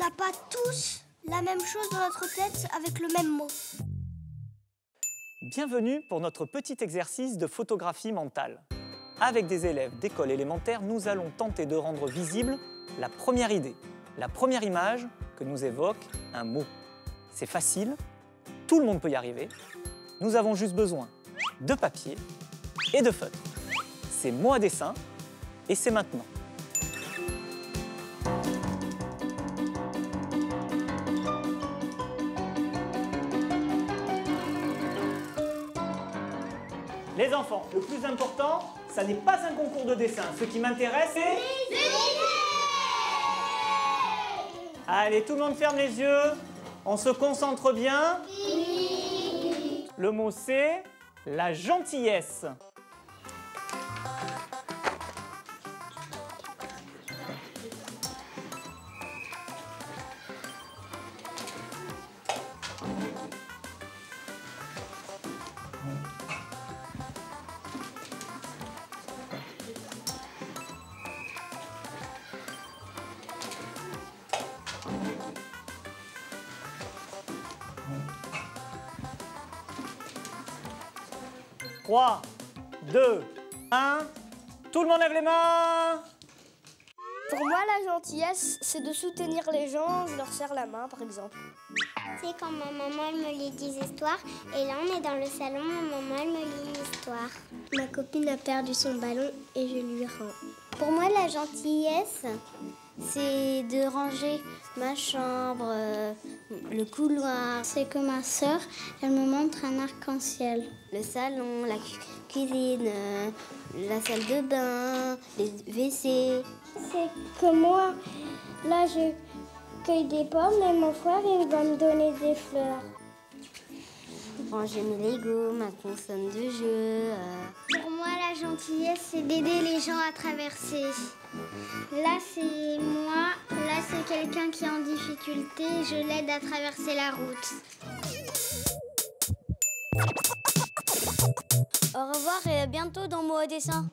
n'a pas tous la même chose dans notre tête avec le même mot. Bienvenue pour notre petit exercice de photographie mentale. Avec des élèves d'école élémentaire, nous allons tenter de rendre visible la première idée, la première image que nous évoque un mot. C'est facile, tout le monde peut y arriver. Nous avons juste besoin de papier et de feutres. C'est Mots à dessin et c'est maintenant. Les enfants, le plus important, ça n'est pas un concours de dessin. Ce qui m'intéresse, c'est... Allez, tout le monde ferme les yeux. On se concentre bien. Le mot, c'est la gentillesse. « 3, 2, 1, tout le monde lève les mains !» Pour moi, la gentillesse, c'est de soutenir les gens, je leur serre la main, par exemple. C'est quand ma maman elle me lit des histoires, et là, on est dans le salon, ma maman elle me lit une histoire. Ma copine a perdu son ballon, et je lui rends. Pour moi, la gentillesse, c'est de ranger ma chambre, le couloir. C'est que ma sœur, elle me montre un arc-en-ciel. Le salon, la cuisine, la salle de bain, les WC. C'est que moi, là, je cueille des pommes et mon frère, il va me donner des fleurs. Ranger mes Legos, ma console de jeu. Pour moi, la gentillesse, c'est d'aider les gens à traverser. Là, c'est moi. Là, c'est quelqu'un qui est en difficulté. Je l'aide à traverser la route. Au revoir et à bientôt dans Mots à dessin.